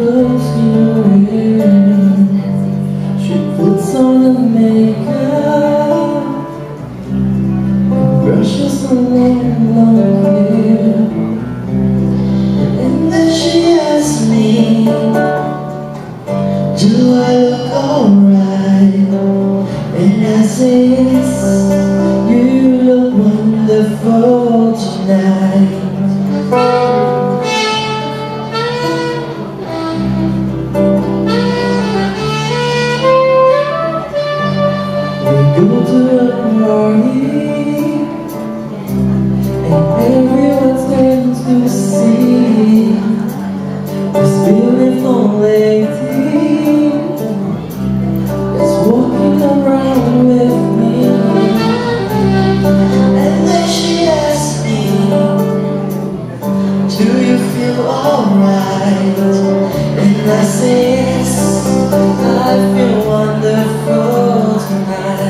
close to your hair. She puts on the makeup and brushes the long hair. And then she asks me, do I look alright? And I say yes, you look wonderful tonight. We go to the party and everyone's going to see this beautiful lady is walking around with me. And then she asks me, do you feel alright? And I say yes, I feel wonderful tonight.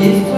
If